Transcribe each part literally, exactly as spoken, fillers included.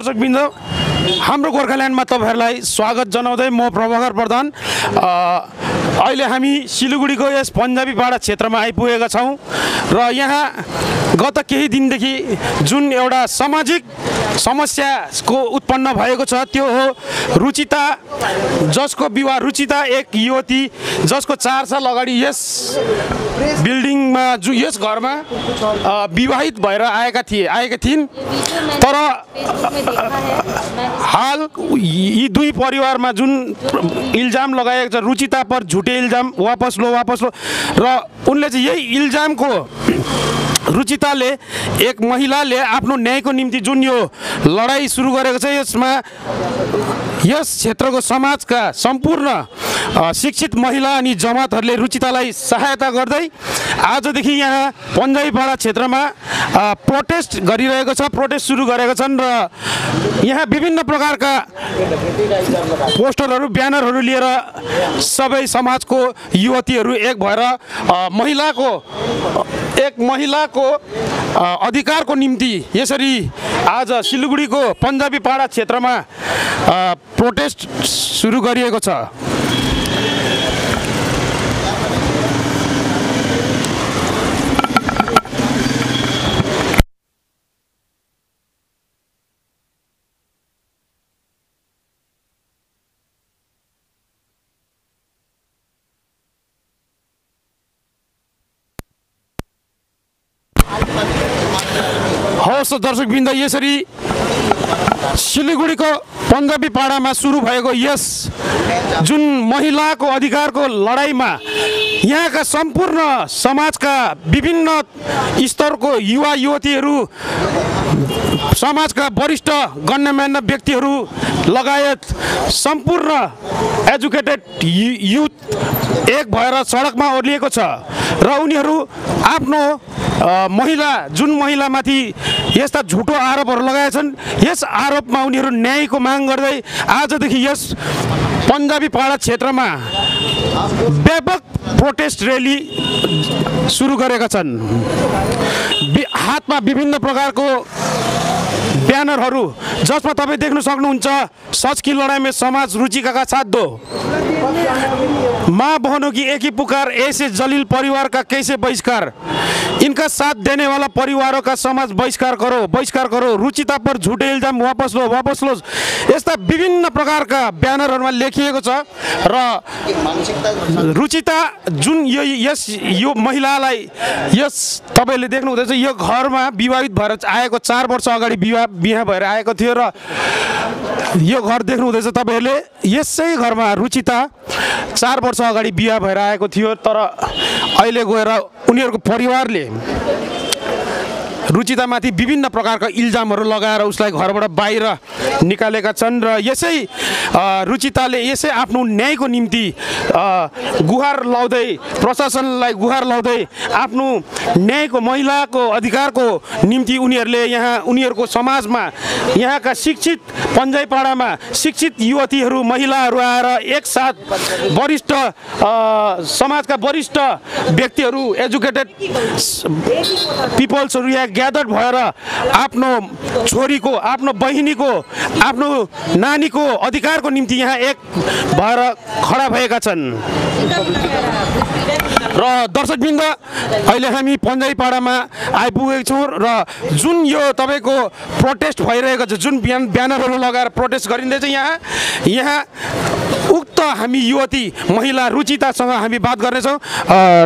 दर्शकवृन्द हाम्रो गोर्खाल्यान्ड में तपाईहरुलाई स्वागत जनाउँदै म प्रभाकर प्रधान। अहिले हामी सिलगुड़ी को यस पञ्जाबीपाडा क्षेत्र में आइपुगेका छौं र यहाँ गत केही दिनदेखि जुन एउटा सामाजिक समस्या को उत्पन्न भएको छ त्यो हो रुचिता, जसको विवाह रुचिता एक युवती जसको चार साल अगाडि यस बिल्डिङमा जो यस घरमा विवाहित भएर आएका थिए आएका थिइन् तर हाल यी दुई परिवार में जुन इल्जाम लगाएको छ रुचिता पर झुटे इल्जाम वापस लो वापस लो र उनले चाहिँ यही इल्जाम को रुचिताले एक महिलाले आफ्नो न्यायको निम्ति जुन यो लडाई सुरु गरेको छ यसमा यस क्षेत्रको समाजका सम्पूर्ण शिक्षित महिला अनि जमातहरूले रुचितालाई सहायता गर्दै आजदेखि यहाँ पञ्जाबीपाडा क्षेत्रमा प्रोटेस्ट गरिरहेको छ, प्रोटेस्ट सुरु गरेका छन् र यहाँ विभिन्न प्रकारका पोस्टरहरू ब्यानरहरू लिएर सबै समाजको युवतीहरू एक भएर महिलाको एक महिलाको अधिकारको निम्ति यसरी आज सिलगुडीको पञ्जाबीपाडा क्षेत्रमा प्रोटेस्ट सुरु गरिएको छ। हवस् दर्शकवृन्द, यसरी सिलगुड़ी को पञ्जाबीपाडा में सुरू भएको यस जुन महिला को अधिकार को लड़ाई में यहाँ का संपूर्ण समाज का विभिन्न स्तर को युवा युवती समाज का वरिष्ठ गण्यमान्य व्यक्ति लगायत संपूर्ण एजुकेटेड यूथ एक भएर सड़क में ओर्लिएको छ र उनीहरू आफ्नो महिला जुन महिला माथि यस्ता झुटो आरोपहरू लगाएछन् यस आरोपमा उनीहरू न्यायको माग गर्दै आजदेखि यस पञ्जाबीपाडा क्षेत्रमा व्यापक प्रोटेस्ट रैली सुरु गरेका छन्। हातमा विभिन्न प्रकारको ब्यानरहरू जसमा तपाई देख्न सक्नुहुन्छ सच की लडाई में समाज रुचिका का साथ दो, माँ बहनों की एक ही पुकार, ऐसे जलील परिवार का कैसे बहिष्कार, इनका साथ देने वाला परिवारों का समाज बहिष्कार करो बहिष्कार करो, रुचिता पर झुटे इल्जाम वापस लो वापस लो, यस्ता विभिन्न प्रकार का ब्यानरहरुमा लेखिएको छ र रुचिता जुन यो यस यो महिलालाई यस तपाईले देख्नु हुँदैछ यो घरमा विवाहित भएर आएको चार वर्ष अगाडि विवाह बिहा भएर आएको थियो र यो घर देख्नु हुँदैछ तपाईहरुले यसै घरमा रुचिता चार वर्ष अगाडि बिहा भएर आएको थियो तर अहिले गएर उनीहरूको परिवारले रुचितामाथि विभिन्न प्रकारका इल्जामहरू लगाएर उसलाई घरबाट बाहिर निकालेका छन् र यसै रुचिताले यसै आफ्नो न्यायको निम्ति गुहार लाउँदै प्रशासनलाई गुहार लाउँदै आफ्नो न्यायको महिलाको अधिकारको निम्ति उनीहरूले यहाँ उनीहरूको समाजमा यहाँका शिक्षित पञ्जाबीपाडामा शिक्षित युवतीहरू महिलाहरू आएर एकसाथ वरिष्ठ समाजका वरिष्ठ व्यक्तिहरू एजुकेटेड पिपल्सहरू यहाँ ग्यादर भएर आफ्नो छोरीको आफ्नो बहिनीको आफ्नो नानीको अधिकारको निम्ति यहाँ एक भएर खडा भएका छन्। र दर्शकवृन्द, अहिले हामी पञ्जाबीपाडामा आइपुगेका छौँ र जुन यो तपाईँको प्रोटेस्ट भइरहेको छ जुन ब्यान ब्यानरहरू लगाएर प्रोटेस्ट गरिँदैछ यहाँ यहाँ उक्त हामी युवती महिला रुचितासँग हामी बात गर्नेछौँ।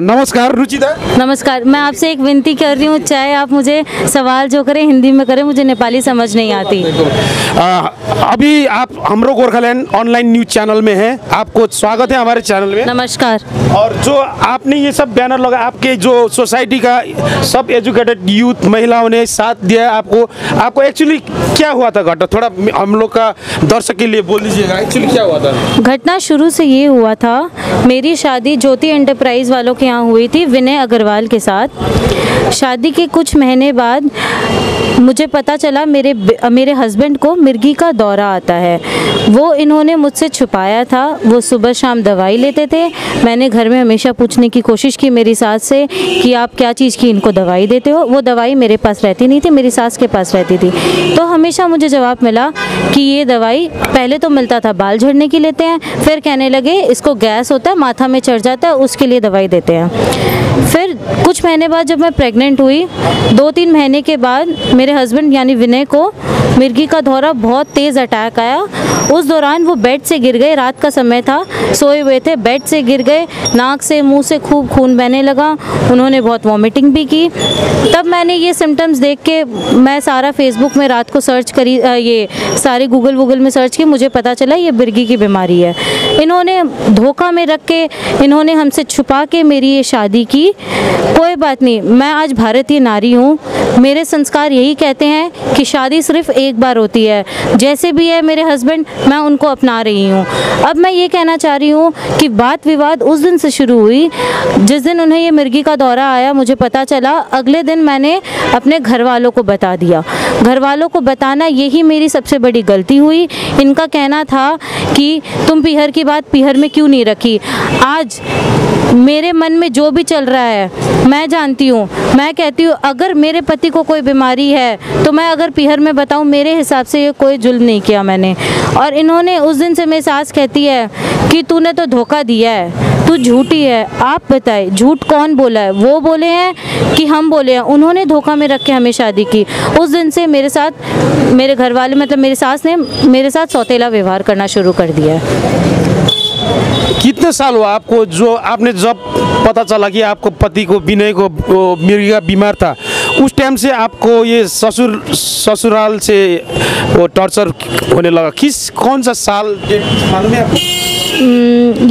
नमस्कार रुचिता। नमस्कार, मैं आपसे एक विनती कर रही हूँ, चाहे आप मुझे सवाल जो करें हिंदी में करें, मुझे नेपाली समझ नहीं आती। आ, अभी आप हमरो गोरखालैंड ऑनलाइन न्यूज चैनल में है, आपको स्वागत है हमारे चैनल में। नमस्कार। और जो आपने ये सब बैनर लगा आपके जो सोसाइटी का सब एजुकेटेड यूथ महिलाओं ने साथ दिया आपको, आपको एक्चुअली क्या हुआ था घटना, थोड़ा हम लोग का दर्शक के लिए बोल दीजिएगा एक्चुअली क्या हुआ था। घटना शुरू से ये हुआ था, मेरी शादी ज्योति एंटरप्राइज वालों के यहाँ हुई थी विनय अग्रवाल के साथ। शादी के कुछ महीने बाद मुझे पता चला मेरे मेरे हस्बैंड को मिर्गी का दौरा आता है, वो इन्होंने मुझसे छुपाया था। वो सुबह शाम दवाई लेते थे। मैंने घर में हमेशा पूछने की कोशिश की मेरी सास से कि आप क्या चीज़ की इनको दवाई देते हो। वो दवाई मेरे पास रहती नहीं थी, मेरी सास के पास रहती थी। तो हमेशा मुझे जवाब मिला कि ये दवाई पहले तो मिलता था बाल झड़ने की लेते हैं, फिर कहने लगे इसको गैस होता है, माथा में चढ़ जाता है, उसके लिए दवाई देते हैं। फिर कुछ महीने बाद जब मैं प्रेग्नेंट हुई, दो तीन महीने के बाद मेरे हस्बैंड यानी विनय को मिर्गी का दौरा बहुत तेज़ अटैक आया। उस दौरान वो बेड से गिर गए, रात का समय था, सोए हुए थे, बेड से गिर गए, नाक से मुंह से खूब खून बहने लगा, उन्होंने बहुत वॉमिटिंग भी की। तब मैंने ये सिम्टम्स देख के मैं सारा फेसबुक में रात को सर्च करी, ये सारे गूगल वूगल में सर्च की, मुझे पता चला ये मिर्गी की बीमारी है। इन्होंने धोखा में रख के, इन्होंने हमसे छुपा के मेरी ये शादी की। कोई बात नहीं, मैं आज भारतीय नारी हूँ। मेरे संस्कार यही कहते हैं कि शादी सिर्फ एक बार होती है। जैसे भी है मेरे हस्बैंड, मैं उनको अपना रही हूँ। अब मैं ये कहना चाह रही हूँ कि बात विवाद उस दिन से शुरू हुई जिस दिन उन्हें ये मिर्गी का दौरा आया। मुझे पता चला, अगले दिन मैंने अपने घर वालों को बता दिया। घर वालों को बताना यही मेरी सबसे बड़ी गलती हुई। इनका कहना था कि तुम पीहर की बात पीहर में क्यों नहीं रखी। आज मेरे मन में जो भी चल रहा है मैं जानती हूँ। मैं कहती हूँ अगर मेरे पति को कोई बीमारी है तो मैं अगर पीहर में बताऊँ, मेरे हिसाब से ये कोई जुल्म नहीं किया मैंने। और इन्होंने उस दिन से मेरी सास कहती है कि तूने तो धोखा दिया है, तू झूठी है। आप बताए झूठ कौन बोला है, वो बोले हैं कि हम बोले हैं? उन्होंने धोखा में रख के हमें शादी की। उस दिन से मेरे साथ मेरे घर वाले मतलब मेरी सास ने मेरे साथ सौतेला व्यवहार करना शुरू कर दिया। कितने साल हुआ आपको, जो आपने जब पता चला कि आपको पति को विनय को मिर्गी का बीमार था, उस टाइम से आपको ये ससुर ससुराल से वो टॉर्चर होने लगा? किस कौन सा साल में आपको?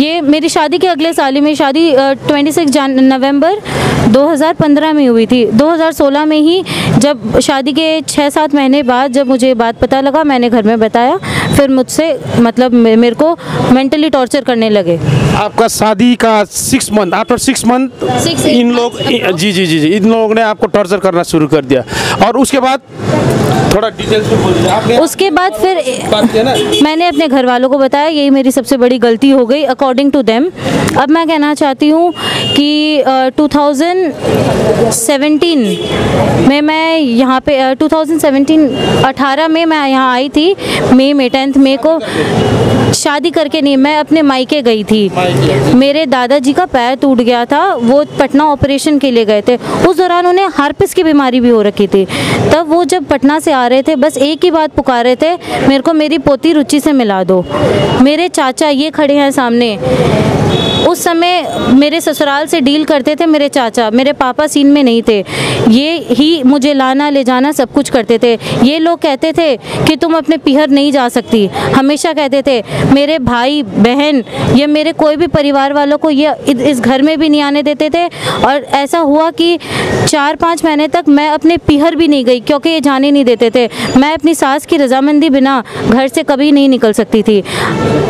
ये मेरी शादी के अगले साल ही, मेरी शादी छब्बीस नवंबर दो हज़ार पंद्रह में हुई थी। दो हज़ार सोलह में ही जब शादी के छः सात महीने बाद जब मुझे बात पता लगा, मैंने घर में बताया, फिर मुझसे मतलब मेरे को मेंटली टॉर्चर करने लगे। आपका शादी का six month after six month इन लोग जी जी जी जी इन लोगों ने आपको टॉर्चर करना शुरू कर दिया। और उसके बाद थोड़ा डिटेल्स में बोल दीजिए। आपने उसके बाद फिर बात किया ना, मैंने अपने घर वालों को बताया, यही मेरी सबसे बड़ी गलती हो गई अकॉर्डिंग टू देम। अब मैं कहना चाहती हूँ कि टू थाउज़ेंड सेवेंटीन में मैं यहाँ पे टू थाउज़ेंड सेवेंटीन अठारह में मैं यहाँ आई थी, मई में टेंथ मई को। शादी करके नहीं, मैं अपने मायके गई थी। मेरे दादाजी का पैर टूट गया था, वो पटना ऑपरेशन के लिए गए थे। उस दौरान उन्हें हार्पिस की बीमारी भी हो रखी थी। तब वो जब पटना से आ रहे थे, बस एक ही बात पुकार रहे थे, मेरे को मेरी पोती रुचि से मिला दो। मेरे चाचा ये खड़े हैं सामने, उस समय मेरे ससुराल से डील करते थे मेरे चाचा, मेरे पापा सीन में नहीं थे। ये ही मुझे लाना ले जाना सब कुछ करते थे। ये लोग कहते थे कि तुम अपने पीहर नहीं जा सकती, हमेशा कहते थे। मेरे भाई बहन या मेरे कोई भी परिवार वालों को ये इस घर में भी नहीं आने देते थे। और ऐसा हुआ कि चार पाँच महीने तक मैं अपने पीहर भी नहीं गई क्योंकि ये जाने नहीं देते थे। मैं अपनी सास की रजामंदी बिना घर से कभी नहीं निकल सकती थी।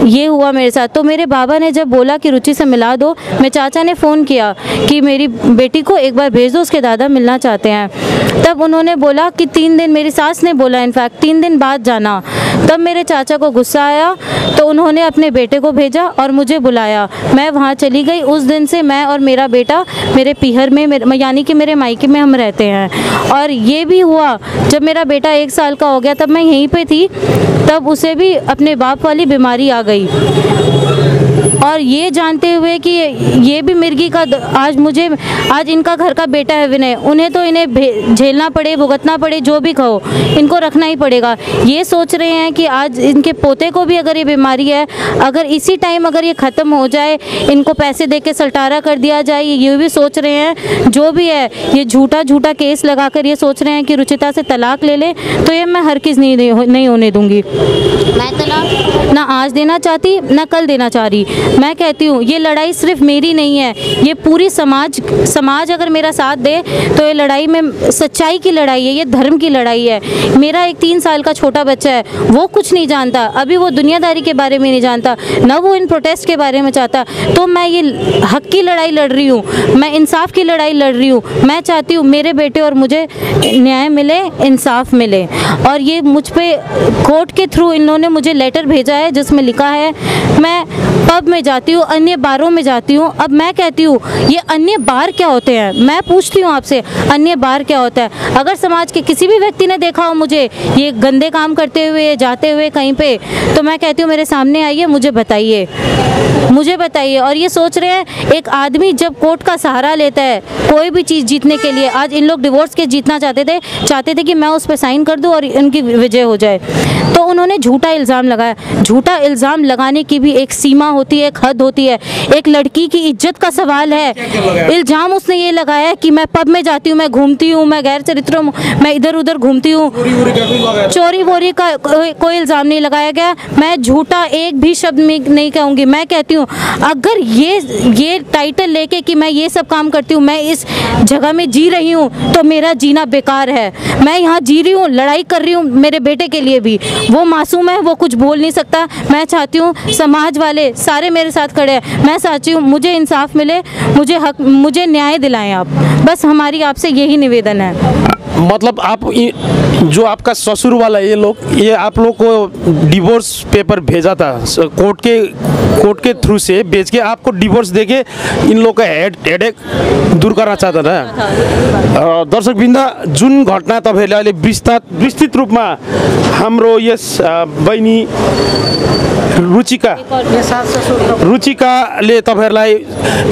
ये हुआ मेरे साथ। तो मेरे बाबा ने जब बोला कि रुचि से मिला दो, मेरे चाचा ने फ़ोन किया कि मेरी बेटी को एक बार भेज दो, उसके दादा मिलना चाहते हैं। तब उन्होंने बोला कि तीन दिन, मेरी सास ने बोला इनफैक्ट, तीन दिन बाद जाना। तब मेरे चाचा को गुस्सा आया तो उन्होंने अपने बेटे को भेजा और मुझे बुलाया, मैं वहाँ चली गई। उस दिन से मैं और मेरा बेटा मेरे पीहर में यानी कि मेरे मायके में हम रहते हैं। और ये भी हुआ जब मेरा बेटा एक साल का हो गया, तब मैं यहीं पर थी, तब उसे भी अपने बाप वाली बीमारी आ गई। और ये जानते हुए कि ये भी मिर्गी का, आज मुझे आज इनका घर का बेटा है विनय, उन्हें तो इन्हें झेलना पड़े, भुगतना पड़े, जो भी कहो इनको रखना ही पड़ेगा। ये सोच रहे हैं कि आज इनके पोते को भी अगर ये बीमारी है, अगर इसी टाइम अगर ये ख़त्म हो जाए, इनको पैसे दे के सल्टारा कर दिया जाए, ये भी सोच रहे हैं। जो भी है ये झूठा झूठा केस लगा कर ये सोच रहे हैं कि रुचिता से तलाक ले ले, तो ये मैं हरगिज़ नहीं नहीं होने दूँगी। मैं तलाक ना आज देना चाहती ना कल देना चाह रही। मैं कहती हूँ ये लड़ाई सिर्फ मेरी नहीं है, ये पूरी समाज समाज अगर मेरा साथ दे तो ये लड़ाई में सच्चाई की लड़ाई है, ये धर्म की लड़ाई है। मेरा एक तीन साल का छोटा बच्चा है, वो कुछ नहीं जानता, अभी वो दुनियादारी के बारे में नहीं जानता, ना वो इन प्रोटेस्ट के बारे में चाहता। तो मैं ये हक की लड़ाई लड़ रही हूँ, मैं इंसाफ की लड़ाई लड़ रही हूँ। मैं चाहती हूँ मेरे बेटे और मुझे न्याय मिले, इंसाफ मिले। और ये मुझ पर कोर्ट के थ्रू इन्होंने मुझे लेटर भेजा है जिसमें लिखा है, मैं पब में जाती हूँ, अन्य बारों में जाती हूँ। अब मैं कहती हूँ ये अन्य बार क्या होते हैं? मैं पूछती हूँ आपसे, अन्य बार क्या होता है? अगर समाज के किसी भी व्यक्ति ने देखा हो मुझे ये गंदे काम करते हुए, जाते हुए कहीं पे, तो मैं कहती हूँ मेरे सामने आइए, मुझे बताइए, मुझे बताइए। और ये सोच रहे हैं एक आदमी जब कोर्ट का सहारा लेता है कोई भी चीज़ जीतने के लिए, आज इन लोग डिवोर्स केस जीतना चाहते थे चाहते थे कि मैं उस पर साइन कर दूँ और उनकी विजय हो जाए, तो उन्होंने झूठा इल्ज़ाम लगाया। झूठा इल्ज़ाम लगाने की भी एक सीमा होती है, एक हद होती है। एक लड़की की इज्जत का सवाल है। इल्ज़ाम उसने ये लगाया कि मैं पब में जाती हूँ, मैं घूमती हूँ, मैं गैर चरित्र, मैं इधर उधर घूमती हूँ। चोरी वोरी का कोई इल्ज़ाम नहीं लगाया गया। मैं झूठा एक भी शब्द नहीं कहूँगी। मैं कहती हूँ अगर ये ये टाइटल लेके कि मैं ये सब काम करती हूँ, मैं इस जगह में जी रही हूँ, तो मेरा जीना बेकार है। मैं यहाँ जी रही हूँ, लड़ाई कर रही हूँ मेरे बेटे के लिए भी। वो मासूम है, वो कुछ बोल नहीं सकता। मैं चाहती हूँ समाज वाले सारे मेरे साथ खड़े हैं। मैं चाहती हूँ मुझे इंसाफ मिले, मुझे हक, मुझे न्याय दिलाएं आप। बस हमारी आपसे यही निवेदन है। मतलब आप जो आपका ससुर वाला ये लोग, ये आप लोग को डिवोर्स पेपर भेजा था कोर्ट के कोर्ट के थ्रू से, भेज के आपको डिवोर्स देके इन लोग का हेड हेडेक दूर करना चाहता था। दर्शक बिन्दा, जुन घटना तपाईँहरुले अहिले विस्तार विस्तृत रूपमा हाम्रो यस बहिनी रुचिका रुचिकाले तपाईहरुलाई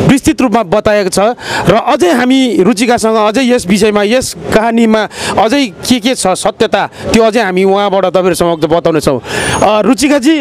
विस्तृत रूपमा बताएको छ र अझै हामी रुचिकासँग अझै यस विषयमा, यस कहानीमा अझै के के छ सत्यता, त्यो अझै हामी उहाँबाट तपाईहरु समक्ष बताउनेछौँ। रुचिका जी,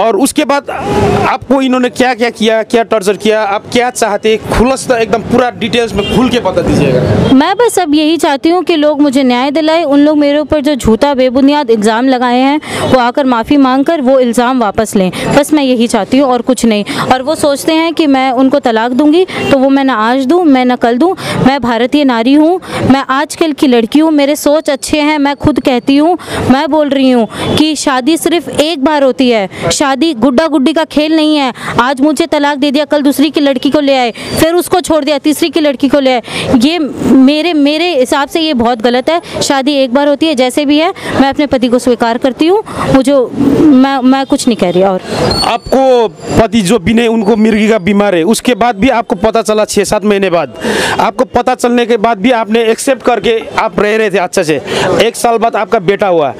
और उसके बाद आपको इन्होंने क्या क्या किया, क्या टॉर्चर किया, आप क्या चाहते, खुलस्त एकदम पूरा डिटेल्स में खुल के बता दीजिएगा। मैं बस अब यही चाहती हूँ कि लोग मुझे न्याय दिलाए। उन लोग मेरे ऊपर जो झूठा बेबुनियाद इल्ज़ाम लगाए हैं वो आकर माफ़ी मांग कर वो इल्ज़ाम वापस लें। बस मैं यही चाहती हूँ और कुछ नहीं। और वो सोचते हैं कि मैं उनको तलाक दूँगी, तो वो मैं ना आज दूँ, मैं ना कल दूँ। मैं भारतीय नारी हूँ, मैं आजकल की लड़की हूँ, मेरे सोच अच्छे हैं। मैं खुद कहती हूँ, मैं बोल रही हूँ कि शादी सिर्फ एक बार होती है। शादी गुड्डा गुड्डी का खेल नहीं है। आज मुझे तलाक दे दिया, कल दूसरी की लड़की को ले आए, फिर उसको छोड़ दिया, तीसरी की लड़की को ले आए। ये मेरे मेरे हिसाब से ये बहुत गलत है। शादी एक बार होती है, जैसे भी है मैं अपने पति को स्वीकार करती हूँ। मुझे मैं मैं कुछ नहीं कह रही। और आपको पति जो विनय, उनको मिर्गी का बीमार है, उसके बाद भी आपको पता चला छः सात महीने बाद। आपको पता चलने के बाद भी आपने एक्सेप्ट करके आप रह रहे थे अच्छे से। एक साल बाद आपका बेटा हुआ,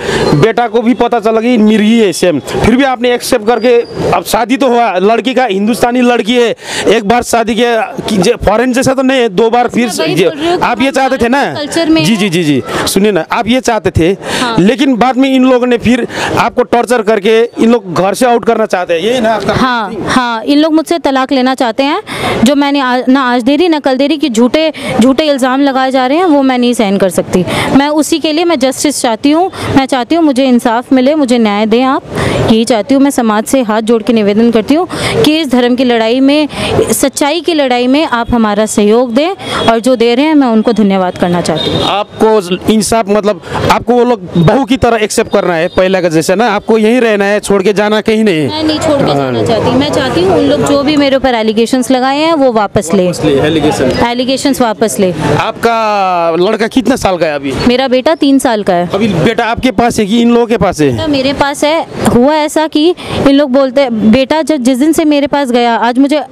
बेटा को भी पता चला कि मिर्गी है सेम, फिर भी आपने एक्सेप्ट करके अब शादी तो हुआ। लड़की का हिंदुस्तानी लड़की है, एक बार शादी के फॉरेन जैसा तो नहीं है, दो बार फिर आप ये चाहते थे ना? जी जी जी जी सुनिए ना, आप ये चाहते थे हाँ। लेकिन बाद में इन लोगों ने फिर आपको टॉर्चर करके इन लोग घर से आउट करना चाहते हैं, यही ना आपका? हाँ हाँ, इन लोग मुझसे तलाक लेना चाहते हैं। जो मैंने आ, ना आज दे रही ना कल दे रही, कि झूठे झूठे इल्ज़ाम लगाए जा रहे हैं, वो मैं नहीं सहन कर सकती। मैं उसी के लिए मैं जस्टिस चाहती हूँ। मैं चाहती हूँ मुझे इंसाफ मिले, मुझे न्याय दें आप, यही चाहती हूँ। मैं समाज से हाथ जोड़ के निवेदन करती हूँ कि इस धर्म की लड़ाई में, सच्चाई की लड़ाई में आप हमारा सहयोग दें, और जो दे रहे हैं मैं उनको धन्यवाद करना चाहती हूँ। आपको इंसाफ मतलब आपको वो लोग बहू की तरह एक्सेप्ट करना है पहले का जैसे ना? आपको यहीं रहना है, छोड़ के जाना कहीं नहीं? मैं नहीं छोड़ के जाना चाहती। मैं चाहती हूँ उन लोग जो भी मेरे ऊपर एलिगेशंस लगाए हैं वो वापस ले, एलिगेशंस वापस ले। आपका लड़का कितना साल का है अभी? मेरा बेटा तीन साल का है। अभी बेटा आपके पास है कि इन लोगों के पास है? मेरे पास है। हुआ ऐसा कि इन लोग बोलते, बेटा जब जिस दिन से मेरे पास गया, आज मुझे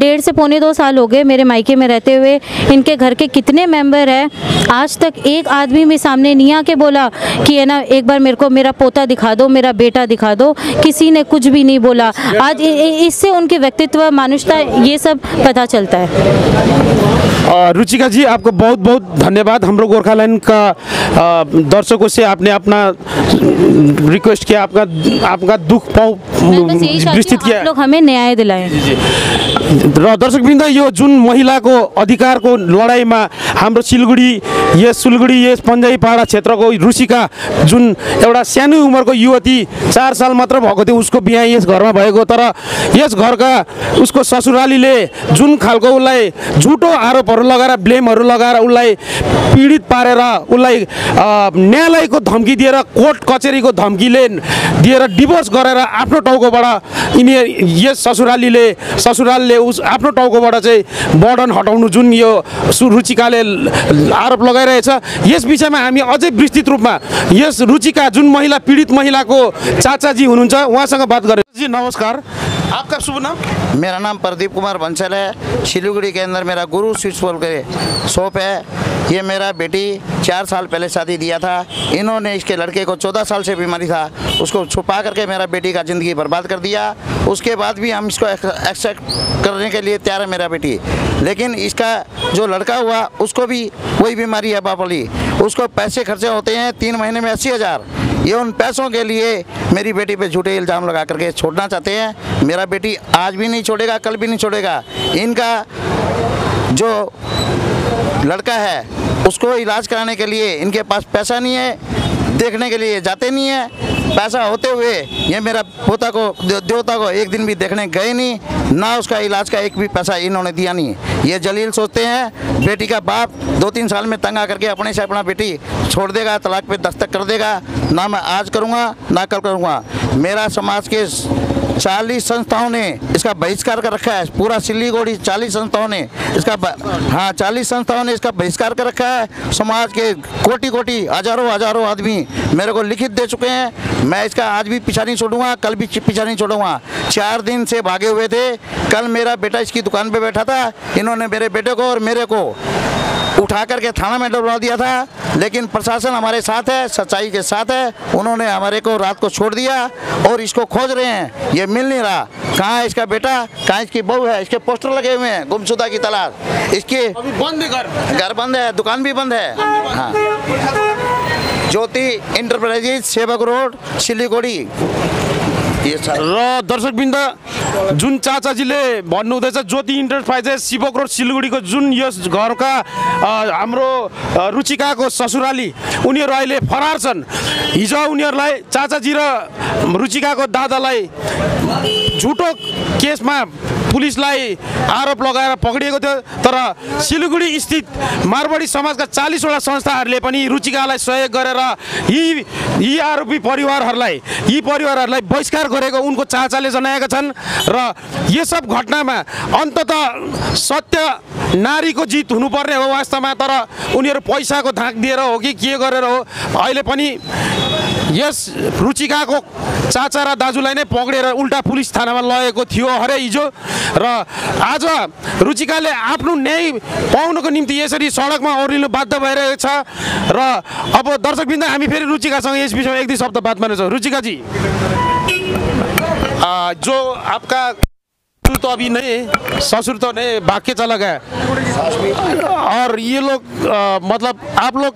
डेढ़ से पौने दो साल हो गए मेरे मायके में रहते हुए। इनके घर के कितने मेंबर हैं, आज तक एक आदमी मेरे सामने नहीं आके बोला कि है ना एक बार मेरे को मेरा पोता दिखा दो, मेरा बेटा दिखा दो। किसी ने कुछ भी नहीं बोला। आज इससे उनके व्यक्तित्व, मानुषता, ये सब पता चलता है। रुचिका जी, आपको बहुत बहुत धन्यवाद। हम लोग गोरखालैंड का दर्शकों से आपने अपना रिक्वेस्ट किया, आपका आपका दुख पाऊ मैं बस यही चाहती हूँ आप लोग हमें न्याय दिलाएं। दर्शकवृन्द, यो जुन महिलाको अधिकारको लडाईमा हाम्रो सिलगुडी यस सिलगुडी यस पञ्जाबीपाडा क्षेत्रको रुचिका जुन एउटा सानो उमेरको युवती चार साल मात्र भएको थियो, उसको बिहा यस घरमा भएको, तर यस घरका उसको ससुरालीले जुन खालको उलाई झुटो आरोपहरू लगाएर ब्लेमहरू लगाएर उलाई पीडित पारेर उलाई न्यायालयको धम्की दिएर कोर्ट कचेरीको धम्कीले दिएर डिभोर्स गरेर आफ्नो टाउकोबाट इनी यस ससुरालीले ससुरालले उस आफ्नो टाउकोबाट चाहिँ बर्डन हटाउनु जुन यो रुचिकाले आरोप लगाइरहेछ, यस विषयमा हामी अझै विस्तृत रूपमा यस रुचिका जुन महिला पीडित महिलाको चाचाजी हुनुहुन्छ उहाँसँग बात गरे। जी नमस्कार, आपका शुभ नाम? मेरा नाम प्रदीप कुमार बंसल है। सिलीगुड़ी के अंदर मेरा गुरु स्विच बोल के शॉप है। ये मेरा बेटी चार साल पहले शादी दिया था, इन्होंने इसके लड़के को चौदह साल से बीमारी था, उसको छुपा करके मेरा बेटी का ज़िंदगी बर्बाद कर दिया। उसके बाद भी हम इसको एक्सेप्ट करने के लिए तैयार है मेरा बेटी, लेकिन इसका जो लड़का हुआ उसको भी वही बीमारी है बाप वाली, उसको पैसे खर्चे होते हैं तीन महीने में अस्सी हज़ार। ये उन पैसों के लिए मेरी बेटी पे झूठे इल्ज़ाम लगा करके छोड़ना चाहते हैं। मेरा बेटी आज भी नहीं छोड़ेगा, कल भी नहीं छोड़ेगा। इनका जो लड़का है उसको इलाज कराने के लिए इनके पास पैसा नहीं है, देखने के लिए जाते नहीं है। पैसा होते हुए ये मेरा पोता को देवता को एक दिन भी देखने गए नहीं, ना उसका इलाज का एक भी पैसा इन्होंने दिया नहीं। ये जलील सोचते हैं बेटी का बाप दो तीन साल में तंग आकर के अपने से अपना बेटी छोड़ देगा, तलाक पे दस्तक कर देगा। ना मैं आज करूँगा ना कल करूँगा। मेरा समाज के चालीस संस्थाओं ने इसका बहिष्कार कर रखा है, पूरा सिलीगुड़ी चालीस संस्थाओं ने इसका ब... हाँ चालीस संस्थाओं ने इसका बहिष्कार कर रखा है। समाज के कोटि कोटि हजारों हजारों आदमी मेरे को लिखित दे चुके हैं। मैं इसका आज भी पीछा नहीं छोड़ूंगा, कल भी पीछा नहीं छोड़ूंगा। चार दिन से भागे हुए थे। कल मेरा बेटा इसकी दुकान पर बैठा था, इन्होंने मेरे बेटे को और मेरे को उठा करके थाना में डलवा दिया था, लेकिन प्रशासन हमारे साथ है, सच्चाई के साथ है। उन्होंने हमारे को रात को छोड़ दिया और इसको खोज रहे हैं, ये मिल नहीं रहा। कहाँ है इसका बेटा, कहाँ इसकी बहू है? इसके पोस्टर लगे हुए हैं गुमशुदा की तलाश, इसके बंद घर घर बंद है, दुकान भी बंद है। हाँ, ज्योति एंटरप्राइजेज सेवक रोड सिलीगुड़ी। र दर्शकवृन्द, जुन चाचाजीले भन्नुहुँदैछ ज्योति इन्टरप्राइजेस शिवक रोड सिलगुडीको जुन यस घरका हाम्रो रुचिकाको ससुराली उनीहरू अहिले फरार छन्। हिजो उनीहरूलाई चाचाजी र रुचिकाको दादालाई झुटो केसमा पुलिसलाई आरोप लगाएर पक्रिएको थियो, तर सिलगुडी स्थित मारवाडी समाजका चालीसवटा संस्थाहरूले पनि रुचिकालाई सहयोग गरेर यी यी आरोपी परिवारहरूलाई यी परिवारहरूलाई बहिष्कार गरेको उनको चाचाले जनाएका छन्। र यो सब घटनामा अन्ततः सत्य नारीको जित हुनुपर्ने हो वास्तवमा, तर उनीहरू पैसाको धाक दिएर हो कि के गरेर हो, अहिले पनि यस रुचिकाको चाचा र दाजुलाई नै पक्रेर उल्टा पुलिस थानामा लगेको थियो हरे हिजो। र आज रुचिकाले आफ्नो न्याय पाउनको निम्ति यसरी सडकमा ओर्लिनु बाध्य भइरहेको छ। र अब दर्शकवृन्द, हामी फेरि रुचिकासँग यस विषयमा एक दुई शब्द बात मार्नेछौँ। रुचिकाजी, जो आपका तो अभी नहीं ससुर तो नहीं बाकी चला गया, और ये लोग मतलब आप लोग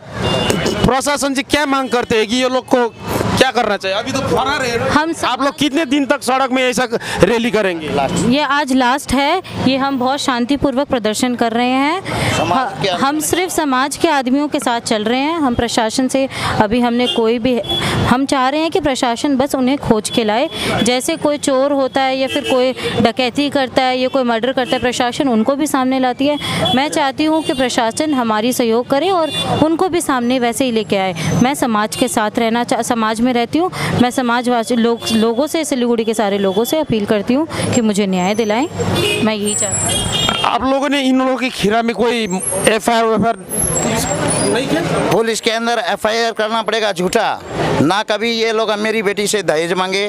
प्रशासन से क्या मांग करते हैं कि ये लोग को क्या करना चाहिए? अभी तो फरार है। हम आप लोग कितने दिन तक सड़क में ऐसा रैली करेंगे? ये आज लास्ट है, ये हम बहुत शांतिपूर्वक प्रदर्शन कर रहे हैं। हम सिर्फ समाज के आदमियों के साथ चल रहे हैं। हम प्रशासन से अभी हमने कोई भी हम चाह रहे हैं कि प्रशासन बस उन्हें खोज के लाए। जैसे कोई चोर होता है या फिर कोई डकैती करता है या कोई मर्डर करता है, प्रशासन उनको भी सामने लाती है। मैं चाहती हूँ कि प्रशासन हमारी सहयोग करे और उनको भी सामने वैसे ही लेके आए। मैं समाज के साथ रहना समाज में रहती हूँ। मैं समाजवासी लोग लोगों से सिलीगुड़ी के सारे लोगों से अपील करती हूँ कि मुझे न्याय दिलाएं। मैं यही चाहती हूँ। आप लोगों ने इन लोगों की खिरा में कोई एफ आई आर नहीं किया? पुलिस के अंदर एफ आई आर करना पड़ेगा झूठा। ना कभी ये लोग मेरी बेटी से दहेज मांगे,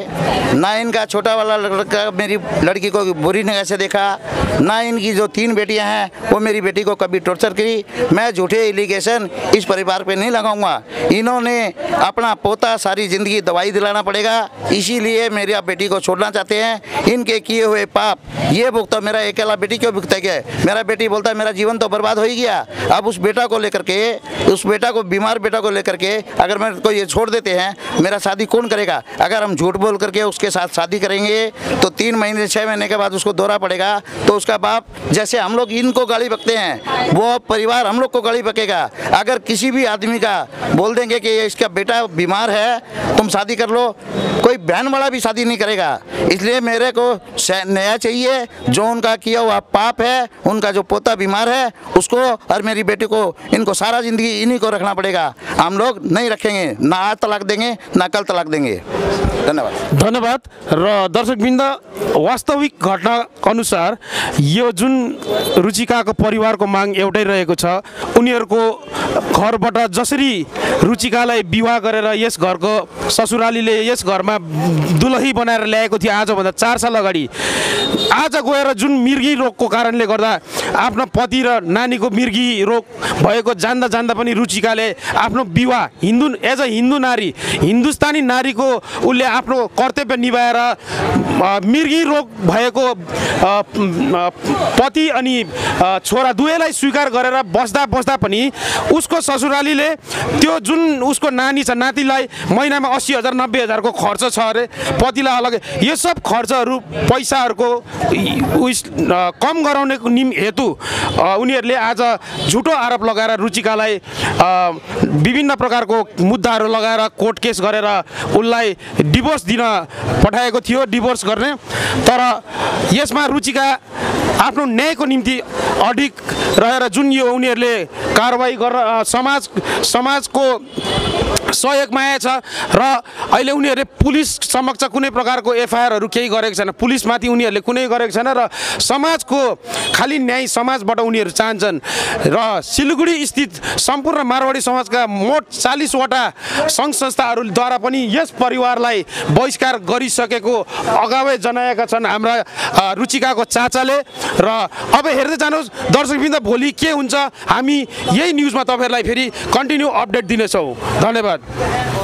ना इनका छोटा वाला लड़का मेरी लड़की को बुरी नजर से देखा, ना इनकी जो तीन बेटियां हैं वो मेरी बेटी को कभी टॉर्चर करी। मैं झूठे एलिगेशन इस परिवार पे नहीं लगाऊंगा। इन्होंने अपना पोता सारी ज़िंदगी दवाई दिलाना पड़ेगा, इसीलिए मेरी बेटी को छोड़ना चाहते हैं। इनके किए हुए पाप ये भुगता, मेरा अकेला बेटी क्यों भुगता गया? मेरा बेटी बोलता है मेरा जीवन तो बर्बाद हो ही गया। अब उस बेटा को लेकर के उस बेटा को बीमार बेटा को लेकर के अगर मेरे को ये छोड़ देते हैं, मेरा शादी कौन करेगा? अगर हम झूठ बोल करके उस उसके साथ शादी करेंगे तो तीन महीने छः महीने के बाद उसको दौरा पड़ेगा तो उसका बाप, जैसे हम लोग इनको गाली बकते हैं वो परिवार हम लोग को गाली बकेगा। अगर किसी भी आदमी का बोल देंगे कि इसका बेटा बीमार है तुम शादी कर लो, कोई बहन वाला भी शादी नहीं करेगा। इसलिए मेरे को न्याय चाहिए, जो उनका किया हुआ पाप है, उनका जो पोता बीमार है उसको और मेरी बेटी को, इनको सारा ज़िंदगी इन्हीं को रखना पड़ेगा। हम लोग नहीं रखेंगे, ना आज तलाक देंगे ना कल तलाक देंगे। धन्यवाद धन्यवाद। र दर्शकवृन्द, वास्तविक घटना अनुसार यो जुन रुचिकाको परिवारको माग एउटै रहेको छ, उनीहरूको घरबाट जसरी रुचिकालाई विवाह गरेर यस घरको ससुरालीले यस घरमा दुलही बनाएर ल्याएको थियो आजभन्दा चार साल अगाडि, आज गएर जुन मिर्गी रोगको कारणले गर्दा आफ्नो पति र नानीको मिर्गी रोग भएको जान्दा जान्दा पनि रुचिकाले आफ्नो विवाह हिन्दू एज अ हिन्दू नारी, हिन्दुस्तानी नारीको उसले आफ्नो कर्तव्य निभाएर मिर्गी रोग भएको पति अनि छोरा दुवैलाई स्वीकार गरेर बस्दा बस्दा पनि उसको ससुरालीले त्यो जुन उसको नानी छ नातिलाई महिनामा अस्सी हजार नब्बे हजारको खर्च छ अरे, पतिलाई अलग्गै, यो सब खर्चहरू पैसाहरूको उस कम गराउने निम हेतु उनीहरूले आज झुटो आरोप लगाएर रुचिकालाई विभिन्न प्रकारको मुद्दाहरू लगाएर कोर्ट केस गरेर उसलाई डिभोर्स दिन पठाएको थियो, डिभोर्स गर्ने। तर यसमा रुचिका आफ्नो न्यायको निम्ति अडिग रहेर जुन यो उनीहरूले कारवाही गरेर समाज समाजको सहयोग माया छ र अहिले उनीहरूले पुलिस समक्ष कुनै प्रकारको एफआइआरहरू केही गरेको छैन, पुलिसमाथि उनीहरूले कुनै गरेको छैन र समाजको खाली न्याय समाजबाट उनीहरू चाहन्छन्। र सिलगढी स्थित सम्पूर्ण मारवाडी समाजका मोट चालिसवटा सङ्घ संस्थाहरूद्वारा पनि यस परिवारलाई बहिष्कार गरिसकेको अगावै जनाएका छन् हाम्रा रुचिकाको चाचाले। र अब हेर्दै जानुहोस् दर्शकवृन्द, भोलि के हुन्छ हामी यही न्युजमा तपाईँहरूलाई फेरि कन्टिन्यू अपडेट दिनेछौँ। धन्यवाद।